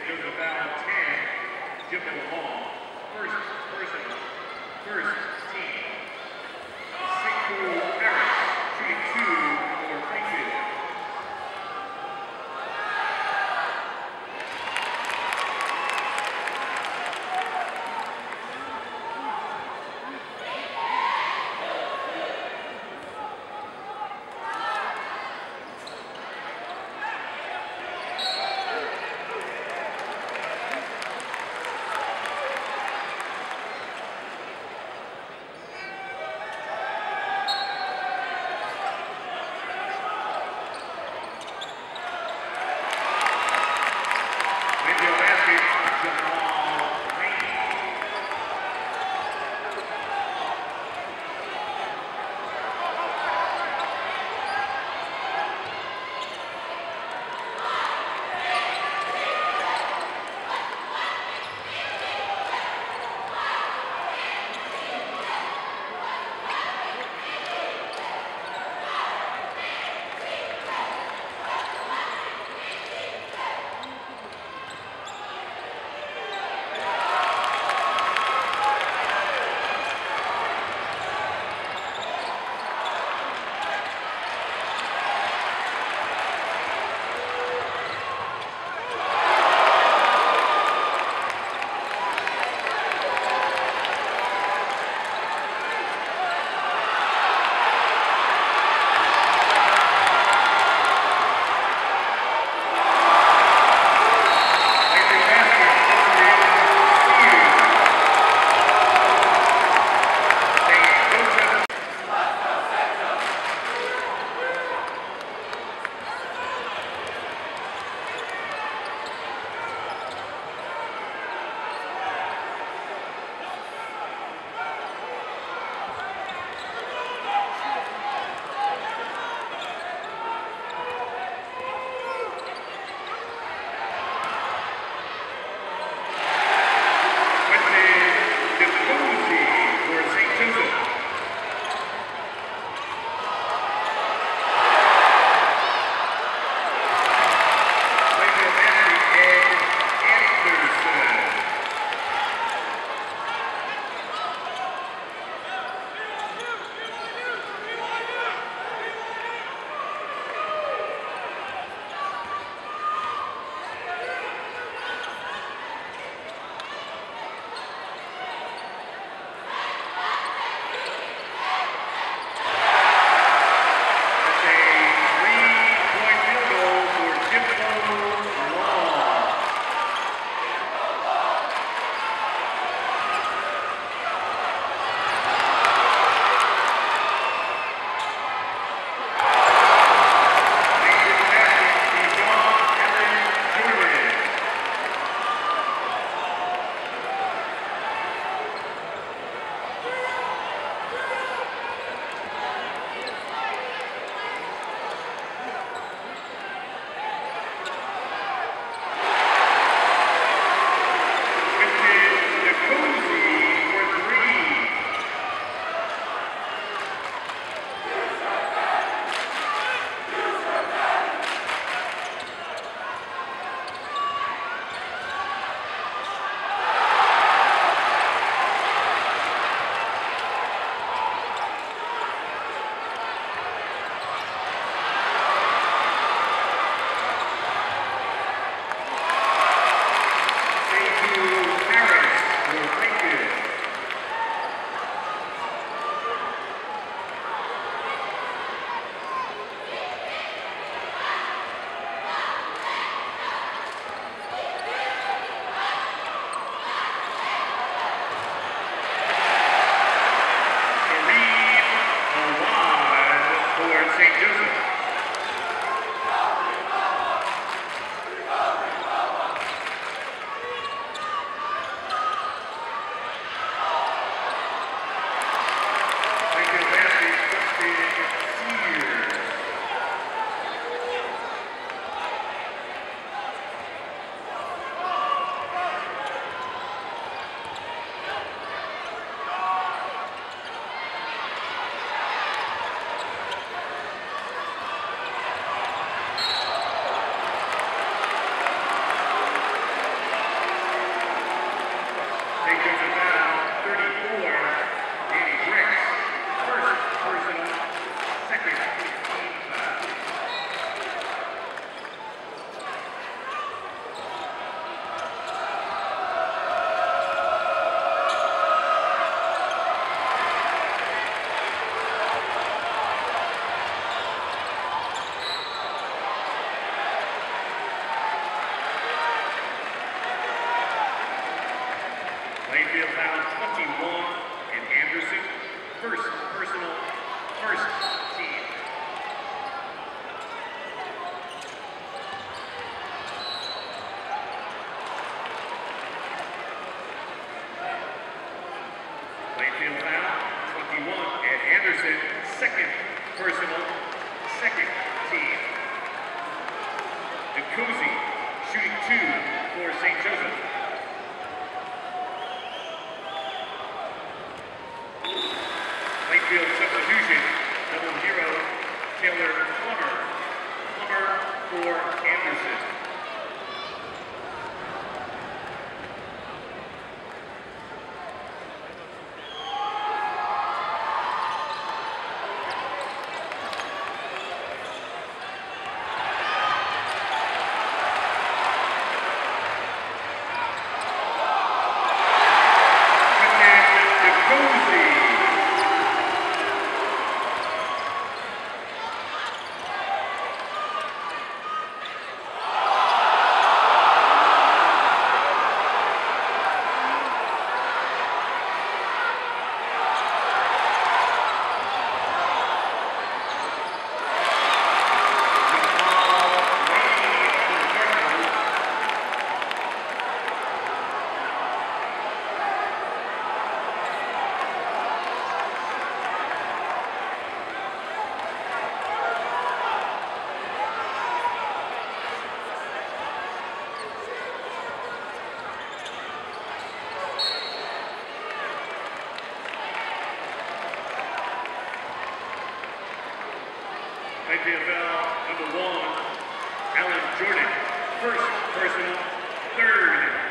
because of foul 10, Jimbo Hall, first personal, first team. Single Harris, shooting 2 for 22. personal, second team. Nkusi shooting 2 for St. Joseph. Lakefield substitution, double zero, Taylor Plummer. Plummer for Anderson. Number 1, Alan Jordan, first personal, third.